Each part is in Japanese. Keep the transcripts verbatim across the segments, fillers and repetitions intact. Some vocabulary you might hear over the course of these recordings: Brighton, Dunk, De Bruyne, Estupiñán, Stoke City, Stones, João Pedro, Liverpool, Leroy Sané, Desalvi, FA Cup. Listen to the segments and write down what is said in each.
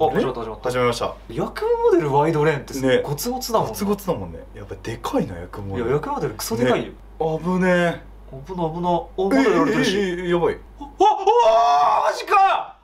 あ、始まった始まった始まりました。役モデルワイドレーンってすごいゴツゴツだもんね。ゴツゴツだもんね。やっぱでかいな役モデル。いや役モデルクソでかいよ。危ねえ危な危な。あ、まだやられてるしやばい。ああマジか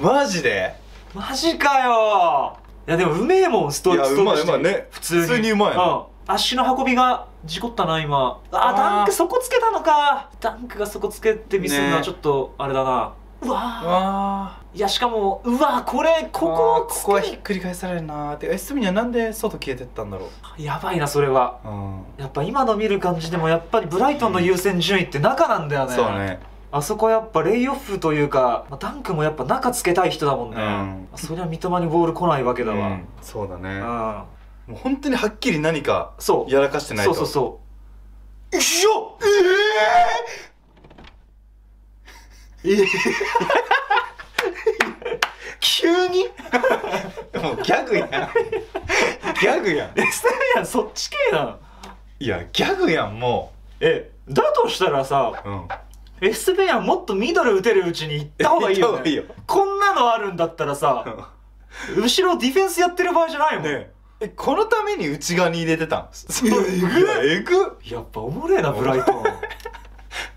マジでマジかよ。いやでもうめえもんストーリーストーリーしてうまいうまいね。普通にうまいな。足の運びが事故ったな今。あダンクそこつけたのか。ダンクがそこつけてミスるのはちょっとあれだな。うわーいやしかもうわーこれここをつけここはひっくり返されるなーって。えすみにはなんで外消えてったんだろう。やばいなそれは、うん、やっぱ今の見る感じでもやっぱりブライトンの優先順位って中なんだよね、うん、そうね。あそこやっぱレイオフというか、まあ、ダンクもやっぱ中つけたい人だもんね、うん、そりゃ三笘にボール来ないわけだわ、うん、そうだね、うん、もう本当にはっきり何かやらかしてないと。そうそうそうそうよっえー急にもうギャグやんギャグやん。えそれやんそっち系なん。いやギャグやんもう。えだとしたらさ、うんエスベヤンもっとミドル打てるうちに行った方がいいよね。いいよこんなのあるんだったらさ後ろディフェンスやってる場合じゃないもん、ね、えこのために内側に入れてたん。そうえぐやっぱおもれえなブライトン。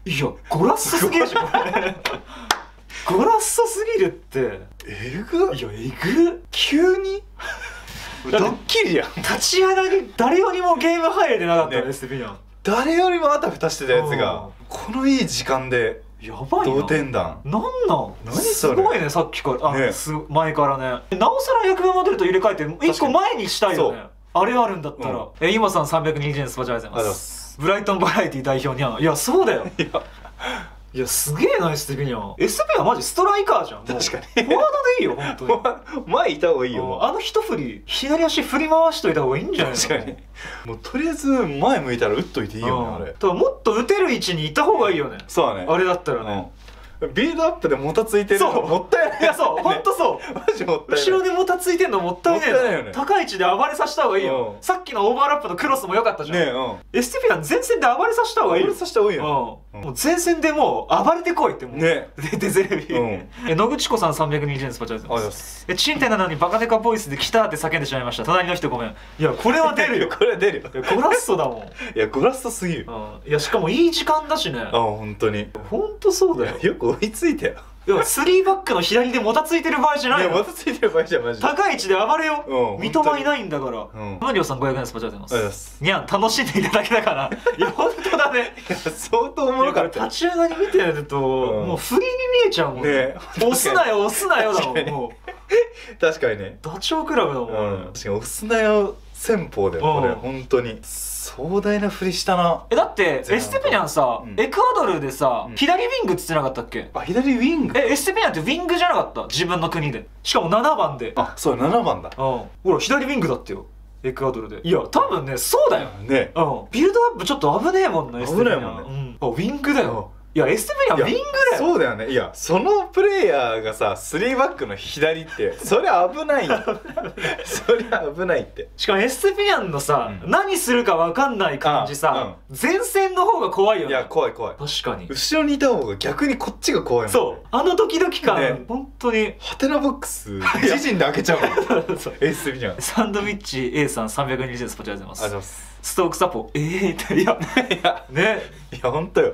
いや、ゴラッソすぎるじゃんゴラッソすぎるってえぐいや、えぐ急にドッキリやん。立ち上がり、誰よりもゲーム入れてなかったね、スピアン誰よりもあたふたしてたやつがこのいい時間でやばい同点弾。なんなん何すごいね、さっきからあ、す前からね。なおさら役目モデルと入れ替えて一個前にしたいよね。あれあるんだったら。え、今さんさんびゃくにじゅうえんスパチャありがとうございます。ブライトンバラエティ代表にゃん。いやそうだよいや、 いやすげえナイス的にゃん。 エスビー はマジストライカーじゃん。確かにフォワードでいいよ本当に。前いた方がいいよ。あの一振り左足振り回しといた方がいいんじゃないの。確かにもうとりあえず前向いたら打っといていいよね。あれただもっと打てる位置にいた方がいいよね。そうだねあれだったらね。ビルドアップでもたついてるのもったいない。いやそうほんとそうマジもったいない。後ろでもたついてんのもったいない。高い位置で暴れさせた方がいいよ。さっきのオーバーラップのクロスも良かったじゃん。エスティピアン前線で暴れさせた方がいい。暴れさせた方がいいよ。もう前線でもう暴れてこいってもうね。でゼレビ野口子さんさんびゃくにじゅうえんスパチャです。ありがとうございます。賃貸なのにバカデカボイスで来たって叫んでしまいました。隣の人ごめん。いやこれは出るよこれは出るよ。ゴラッソだもん。いやゴラッソすぎる。いやしかもいい時間だしね。あ本当に本当そうだよ。よく追いついたよ。でもスリーバックの左でもたついてる場合じゃないよ。いやもたついてる場合じゃマジで高い位置で暴れよ。三笘いないんだから。マリオさんごひゃくえんスパチャでございます。にゃん楽しんでいただけたから。いや本当だね。相当おもろかった。立ち上がり見てるともう振りに見えちゃうもんね。押すなよ押すなよだもん。確かにねダチョウ倶楽部だもん。確かに押すなよ戦法だよこれ。本当に壮大な振りしたな。えだってエステピニャンさエクアドルでさ左ウィングっつってなかったっけ。あ左ウィング。えエステピニャンってウィングじゃなかった自分の国で。しかもななばんで。あそうななばんだ。ほら左ウィングだってよエクアドルで。いや多分ねそうだよね。ビルドアップちょっと危ねえもんね。危ないもんね。あウィングだよ。いやエステピニャンウィングだよ。そうだよね。いやそのプレイヤーがさスリーバックの左ってそりゃ危ないよ。そりゃ危ないって。しかもエステピニャンのさ、うん、何するか分かんない感じさ、うん、前線の方が怖いよね。いや怖い怖い。確かに後ろにいた方が逆にこっちが怖いもん、ね、そうあのドキドキ感、ね、本当にハテナボックス自陣で開けちゃうもん。エステピニャンサンドウィッチ A さんさんびゃくにじゅうえんスポチャでございます。ストークサポええー、っていやいやねいや本当よ。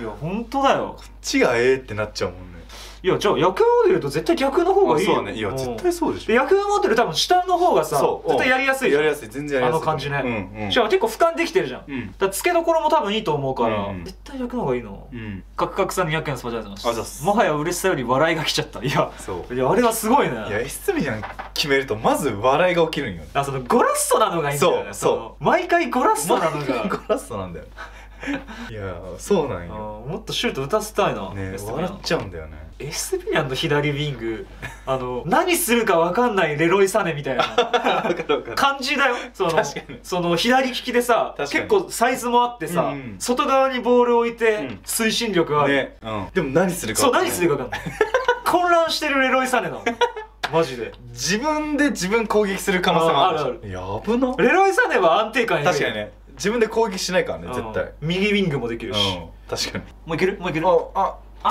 いや本当だよこっちがええってなっちゃうもんね。いやじゃあ役モデルと絶対逆の方がいいよ。そうねいや絶対そうでしょ。役モデル多分下の方がさ絶対やりやすい。やりやすい全然やりやすいあの感じね。しかも結構俯瞰できてるじゃん。だ付けどころも多分いいと思うから絶対役の方がいいの。カクカクさんにひゃくえんスパチャでございます。もはや嬉しさより笑いが来ちゃった。いやあれはすごいね。いやエスミちゃん決めるとまず笑いが起きるんよね。あそのゴラッソなのがいいんだよね。そう毎回ゴラッソなのがゴラッソなんだよ。いやそうなんよ。もっとシュート打たせたいな。ね笑っちゃうんだよね。エスピニャンの左ウィングあの何するか分かんないレロイ・サネみたいな感じだよ。その左利きでさ結構サイズもあってさ外側にボールを置いて推進力がある。でも何するかそう何するか分かんない混乱してるレロイ・サネなのマジで。自分で自分攻撃する可能性もある。やぶなレロイ・サネは安定感。確かにね自分で攻撃しないからね絶対。右ウィングもできるし。確かにもういけるもういける。ああああ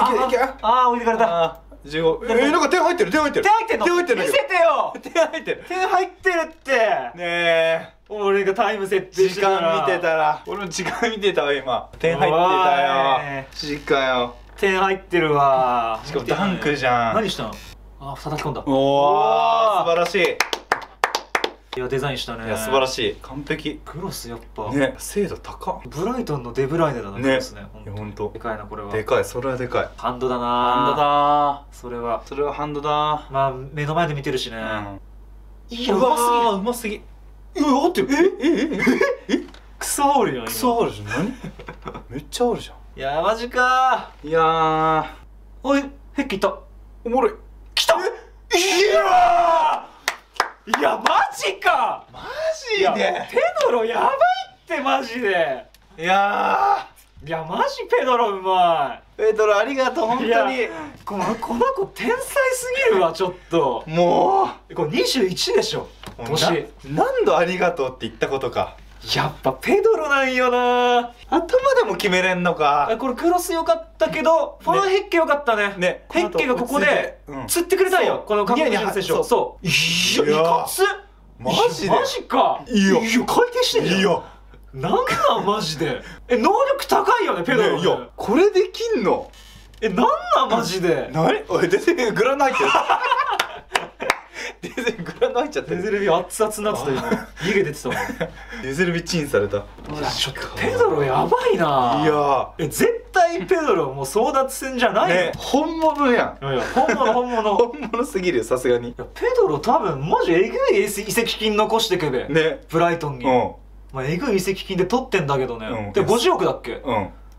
ああ置いてかれた。じゅうご。えー、なんか点入ってる、点入ってる、点入ってる、点入ってる、見せてよ。点入ってる、点入ってるってねえ。俺がタイム設定してたら、時間見てたら、俺も時間見てたわ今。点入ってたよ。しかよ、点入ってるわ。しかもダンクじゃん。何したの？あ、叩き込んだ。おお、素晴らしい。いや、デザインしたね。いや、素晴らしい、完璧。クロスやっぱね、精度高。ブライトンのデブライネだな。ね、本当。でかいなこれは。でかい、それはでかい。ハンドだな。ハンドだ。それは。それはハンドだ。まあ目の前で見てるしね。いや、うますぎ、うますぎ。うわ、合ってる。えええええ。クソあるやん。クソあるじゃん。何？めっちゃあるじゃん。いや、マジかー。いやー、おい、ヘッキいた。おもろい。来た。いやー、いや、マジか。マジでペドロやばいってマジで。いやー、いや、マジペドロうまい。ペドロありがとう本当に。このこの子天才すぎるわちょっと。もうこれにじゅういちでしょ年。何度ありがとうって言ったことか。やっぱペドロなんよな。頭でも決めれんのか。これクロス良かったけど、ファンヘッケ良かったね。ね、ヘッケがここで釣ってくれたよ。この韓国人選手。そう。いや、いかつ。マジで。マジか。いや、回転してる。いや、なんなんマジで。え、能力高いよねペドロ。いや、これできんの。え、なんなんマジで。なに？おい、全然グラン入ってる。デゼルグランド入っちゃって、デゼルビ熱々になってた今。湯気出てたもん。デゼルビチンされた。ちょっとペドロやばいな。いや、え、絶対ペドロもう争奪戦じゃないの。本物やん。本物本物本物すぎるよさすがに。ペドロ多分マジえぐい移籍金残してくべね、ブライトンに。まあえぐい移籍金で取ってんだけどね。でごじゅうおくだっけ。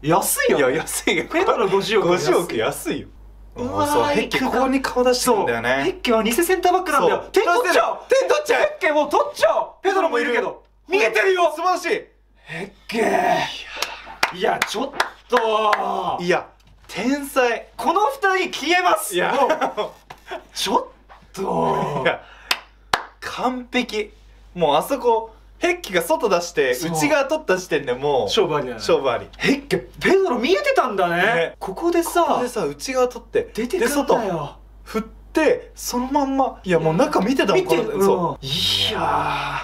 安いよ。いや、安いよペドロごじゅうおく。ごじゅうおく安いよ。うわ、ヘッケここに顔出してるんだよね。ヘッケは偽センターバックなんだよ。点取っちゃう、点取っちゃう。ヘッケもう取っちゃう。ペドロもいるけど見えてるよ。素晴らしいヘッケ。いや、ちょっと、いや、天才。このふたり消えます。いや、ちょっと、いや、完璧。もうあそこヘッケが外出して内側取った時点でもう勝負ありだね。勝負あり。ヘッケペドロ見えてたんだね。ここでさ、ここでさ内側取って出てくんだよ。振ってそのまんま。いや、もう中見てたもんこれ。そう。いや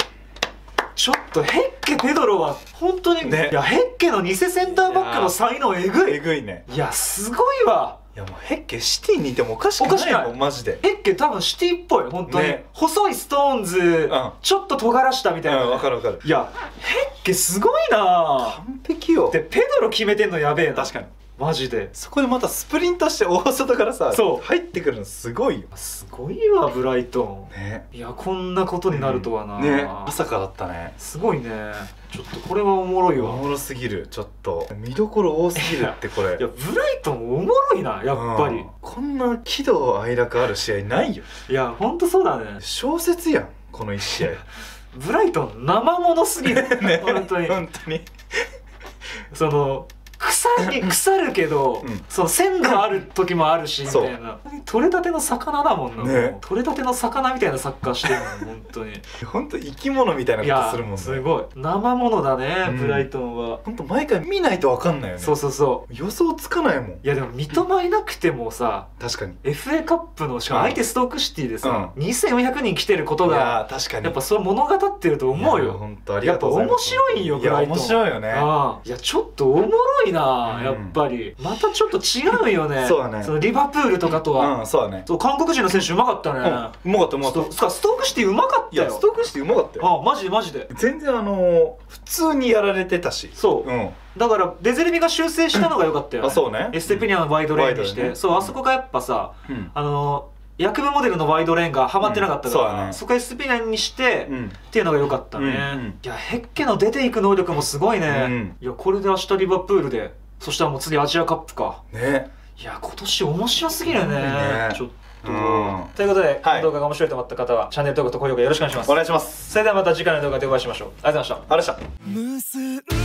ー、ちょっとヘッケペドロは本当にね。いや、ヘッケの偽センターバックの才能えぐい。えぐいね。いや、すごいわ。いや、もうヘッケシティにいてもおかしくないもんマジで。ヘッケ多分シティっぽい本当に。細いストーンズちょっと尖らしたみたいな。わかるわかる。いや、ヘッケすごいな。完璧よ。でペドロ決めてんのやべえな。確かにマジで。そこでまたスプリントして大外からさ入ってくるのすごいよ。すごいわブライトンね。いや、こんなことになるとはな。ね、朝からだったね。すごいね。ちょっとこれはおもろいわ。おもろすぎる。ちょっと見どころ多すぎるってこれ。いや、ブライトンおもろいなやっぱり。こんな喜怒哀楽ある試合ないよ。いや、ほんとそうだね。小説やんこのいち試合。ブライトン生ものすぎるね。本当に本当にその腐り腐るけど、そう鮮度ある時もあるしみたいな。取れたての魚だもんな。取れたての魚みたいなサッカーしてるもん本当に。本当生き物みたいなことするもんね。すごい生ものだねブライトンは。本当毎回見ないとわかんないよね。そうそうそう、予想つかないもん。いや、でも三笘いなくてもさ、確かに エフエー カップのしかも相手ストークシティでさにせんよんひゃくにん来てることが確かにやっぱそれ物語ってると思うよ。本当ありがとうございます。やっぱ面白いよブライトン。面白いよね。いや、ちょっとおもろいなあ、やっぱり。またちょっと違うよね。そうだね。そのリバプールとかとは。うん、そうだね。そう、韓国人の選手うまかったね。うまかったうまかった。ストークシティうまかったよ。ストークシティうまかったよ。あ、マジでマジで。全然あの普通にやられてたし。そう。うん。だからデゼルビが修正したのが良かったよ。あ、そうね。エステピニアのワイドレーンにして、そうあそこがやっぱさ、あの薬部モデルのワイドレーンがハマってなかったから、そこエステピニアにしてっていうのが良かったね。いや、ヘッケの出ていく能力もすごいね。いや、これで明日リバプールで、そしたらもう次アジアカップかね。いや、今年面白すぎるねちょっと。ということで、この動画が面白いと思った方はチャンネル登録と高評価よろしくお願いします。お願いします。それではまた次回の動画でお会いしましょう。ありがとうございました。ありがとうございました。